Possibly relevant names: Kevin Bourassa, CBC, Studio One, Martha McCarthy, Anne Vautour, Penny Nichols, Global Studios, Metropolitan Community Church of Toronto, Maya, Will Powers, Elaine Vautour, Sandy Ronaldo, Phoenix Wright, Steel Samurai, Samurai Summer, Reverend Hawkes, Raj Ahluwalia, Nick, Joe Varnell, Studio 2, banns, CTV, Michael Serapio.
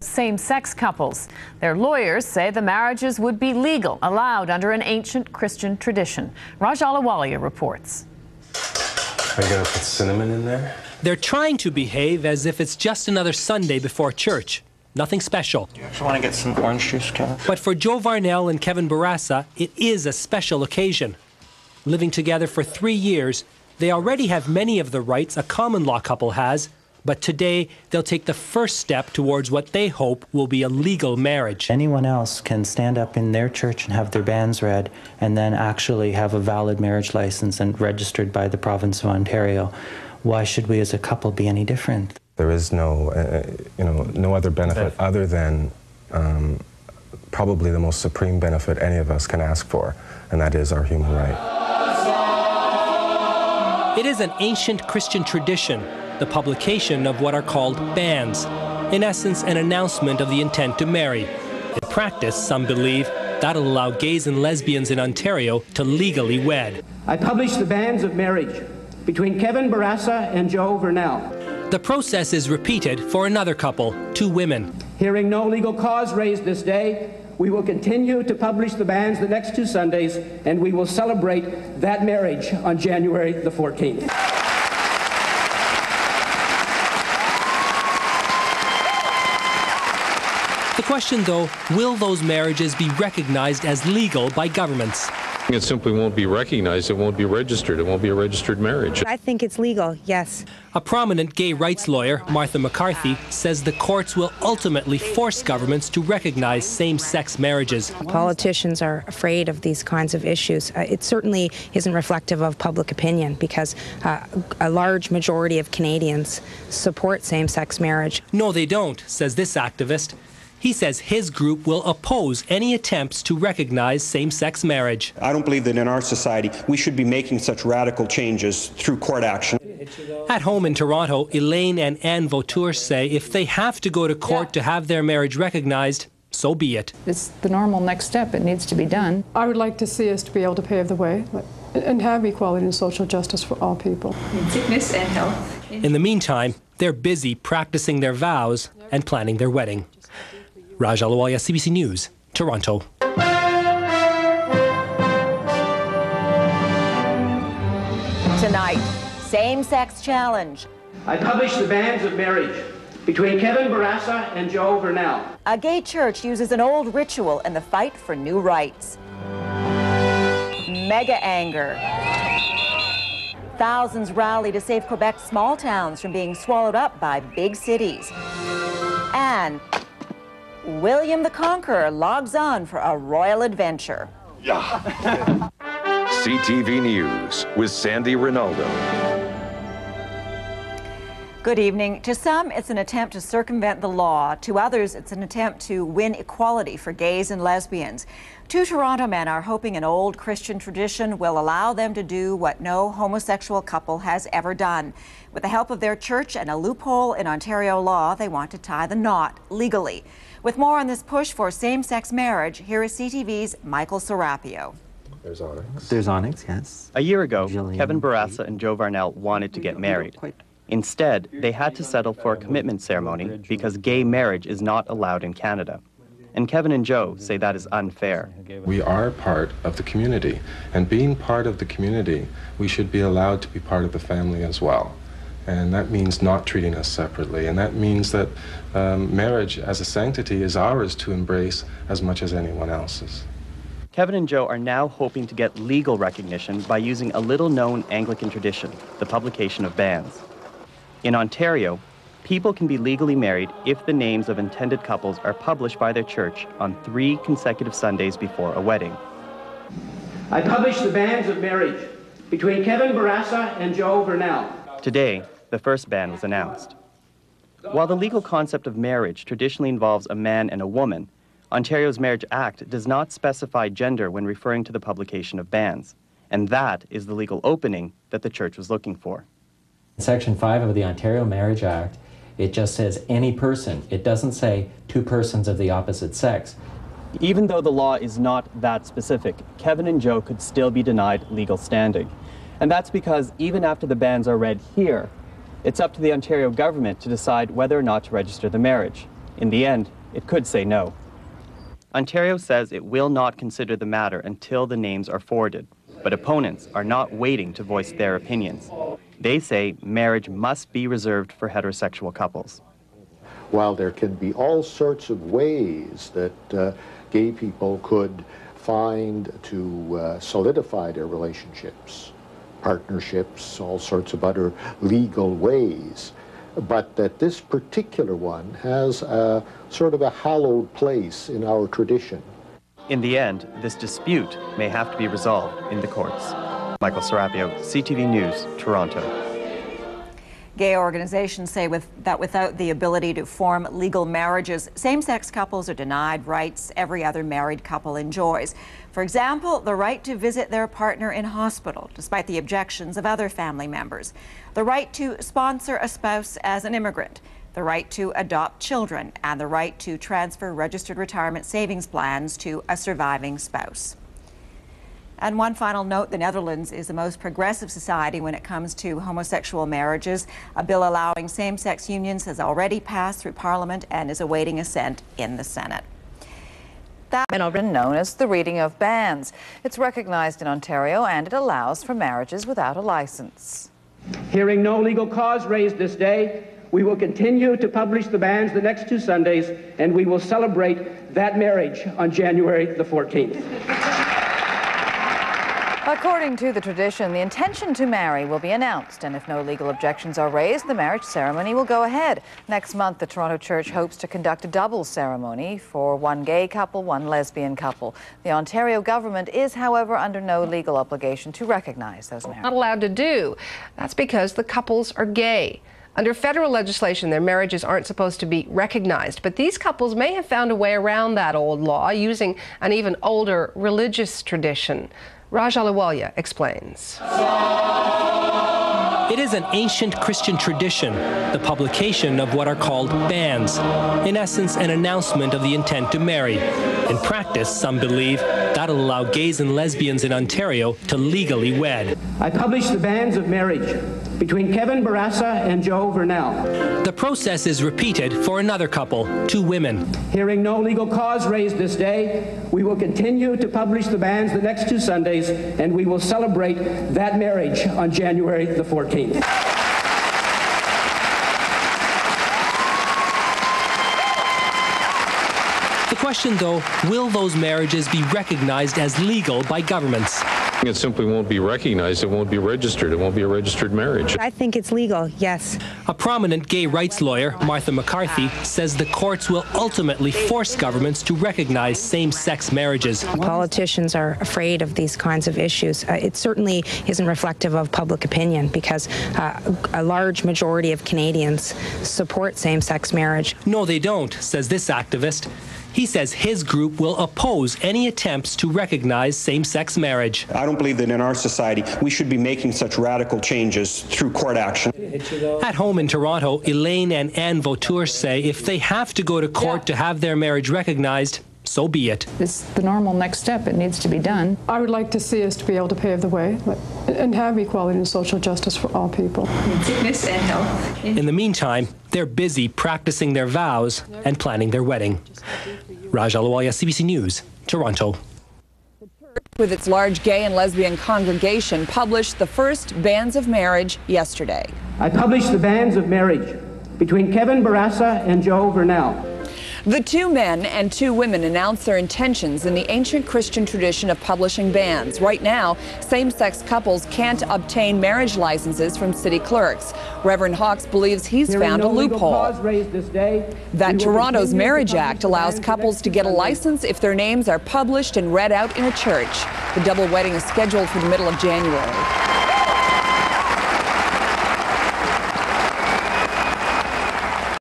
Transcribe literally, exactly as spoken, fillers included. Same-sex couples. Their lawyers say the marriages would be legal, allowed under an ancient Christian tradition. Raj Ahluwalia reports. Are you going to put cinnamon in there? They're trying to behave as if it's just another Sunday before church. Nothing special. Do you actually want to get some orange juice, Kevin? But for Joe Varnell and Kevin Bourassa, it is a special occasion. Living together for three years, they already have many of the rights a common law couple has, but today, they'll take the first step towards what they hope will be a legal marriage. Anyone else can stand up in their church and have their bands read and then actually have a valid marriage license and registered by the province of Ontario. Why should we as a couple be any different? There is no, uh, you know, no other benefit other than um, probably the most supreme benefit any of us can ask for, and that is our human right. It is an ancient Christian tradition, the publication of what are called bans, in essence an announcement of the intent to marry. In practice, some believe, that'll allow gays and lesbians in Ontario to legally wed. I published the bans of marriage between Kevin Bourassa and Joe Varnell. The process is repeated for another couple, two women. Hearing no legal cause raised this day, we will continue to publish the bans the next two Sundays, and we will celebrate that marriage on January the fourteenth. The question, though, will those marriages be recognized as legal by governments? It simply won't be recognized. It won't be registered. It won't be a registered marriage. I think it's legal, yes. A prominent gay rights lawyer, Martha McCarthy, says the courts will ultimately force governments to recognize same-sex marriages. Politicians are afraid of these kinds of issues. Uh, it certainly isn't reflective of public opinion because uh, a large majority of Canadians support same-sex marriage. No, they don't, says this activist. He says his group will oppose any attempts to recognize same-sex marriage. I don't believe that in our society we should be making such radical changes through court action. At home in Toronto, Elaine and Anne Vautour say if they have to go to court yeah. to have their marriage recognized, so be it. It's the normal next step. It needs to be done. I would like to see us to be able to pave the way and have equality and social justice for all people. In sickness and health. In the meantime, they're busy practicing their vows and planning their wedding. Raj Ahluwalia, C B C News, Toronto. Tonight, same-sex challenge. I published the bans of marriage between Kevin Bourassa and Joe Varnell. A gay church uses an old ritual in the fight for new rights. Mega anger. Thousands rally to save Quebec's small towns from being swallowed up by big cities. And William the Conqueror logs on for a royal adventure. Yeah. C T V News with Sandy Ronaldo. Good evening. To some, it's an attempt to circumvent the law. To others, it's an attempt to win equality for gays and lesbians. Two Toronto men are hoping an old Christian tradition will allow them to do what no homosexual couple has ever done. With the help of their church and a loophole in Ontario law, they want to tie the knot legally. With more on this push for same-sex marriage, here is C T V's Michael Serapio. There's Onyx. There's Onyx, yes. A year ago, Jillian Kevin Bourassa and Joe Varnell wanted to get married. Instead, they had to settle for a commitment ceremony because gay marriage is not allowed in Canada. And Kevin and Joe say that is unfair. We are part of the community, and being part of the community, we should be allowed to be part of the family as well. And that means not treating us separately, and that means that um, marriage as a sanctity is ours to embrace as much as anyone else's. Kevin and Joe are now hoping to get legal recognition by using a little-known Anglican tradition, the publication of bans. In Ontario, people can be legally married if the names of intended couples are published by their church on three consecutive Sundays before a wedding. I published the bans of marriage between Kevin Bourassa and Joe Varnell. Today, the first ban was announced. While the legal concept of marriage traditionally involves a man and a woman, Ontario's Marriage Act does not specify gender when referring to the publication of bans, and that is the legal opening that the church was looking for. Section five of the Ontario Marriage Act, it just says any person. It doesn't say two persons of the opposite sex. Even though the law is not that specific, Kevin and Joe could still be denied legal standing. And that's because even after the bans are read here, it's up to the Ontario government to decide whether or not to register the marriage. In the end, it could say no. Ontario says it will not consider the matter until the names are forwarded, but opponents are not waiting to voice their opinions. They say marriage must be reserved for heterosexual couples. While there can be all sorts of ways that uh, gay people could find to uh, solidify their relationships, partnerships, all sorts of other legal ways, but that this particular one has a sort of a hallowed place in our tradition. In the end, this dispute may have to be resolved in the courts. Michael Serapio, C T V News, Toronto. Gay organizations say with, that without the ability to form legal marriages, same-sex couples are denied rights every other married couple enjoys. For example, the right to visit their partner in hospital, despite the objections of other family members, the right to sponsor a spouse as an immigrant, the right to adopt children, and the right to transfer registered retirement savings plans to a surviving spouse. And one final note, the Netherlands is the most progressive society when it comes to homosexual marriages. A bill allowing same-sex unions has already passed through Parliament and is awaiting assent in the Senate. That has been known as the reading of bans. It's recognized in Ontario and it allows for marriages without a license. Hearing no legal cause raised this day, we will continue to publish the bans the next two Sundays, and we will celebrate that marriage on January the fourteenth. According to the tradition, the intention to marry will be announced, and if no legal objections are raised, the marriage ceremony will go ahead. Next month, the Toronto Church hopes to conduct a double ceremony for one gay couple, one lesbian couple. The Ontario government is, however, under no legal obligation to recognize those marriages. Not allowed to do. That's because the couples are gay. Under federal legislation, their marriages aren't supposed to be recognized, but these couples may have found a way around that old law using an even older religious tradition. Raj Ahluwalia explains. It is an ancient Christian tradition, the publication of what are called bans, in essence an announcement of the intent to marry. In practice, some believe that'll allow gays and lesbians in Ontario to legally wed. I published the bans of marriage between Kevin Bourassa and Joe Varnell. The process is repeated for another couple, two women. Hearing no legal cause raised this day, we will continue to publish the bans the next two Sundays, and we will celebrate that marriage on January the fourteenth. The question, though, will those marriages be recognized as legal by governments? It simply won't be recognized. It won't be registered. It won't be a registered marriage. I think it's legal, yes. A prominent gay rights lawyer, Martha McCarthy, says the courts will ultimately force governments to recognize same-sex marriages. Politicians are afraid of these kinds of issues. Uh, it certainly isn't reflective of public opinion because uh, a large majority of Canadians support same-sex marriage. No, they don't, says this activist. He says his group will oppose any attempts to recognize same-sex marriage. I don't believe that in our society we should be making such radical changes through court action. At home in Toronto, Elaine and Anne Vautour say if they have to go to court yeah. to have their marriage recognized, so be it. It's the normal next step. It needs to be done. I would like to see us to be able to pave the way and have equality and social justice for all people. In the meantime, they're busy practicing their vows and planning their wedding. Raj Ahluwalia, C B C News, Toronto. With its large gay and lesbian congregation, published the first bans of marriage yesterday. I published the bans of marriage between Kevin Bourassa and Joe Varnell. The two men and two women announced their intentions in the ancient Christian tradition of publishing bans. Right now, same-sex couples can't obtain marriage licenses from city clerks. Reverend Hawkes believes he's Hearing found no a loophole. This day, that Toronto's Marriage Act allows couples to get a license if their names are published and read out in a church. The double wedding is scheduled for the middle of January.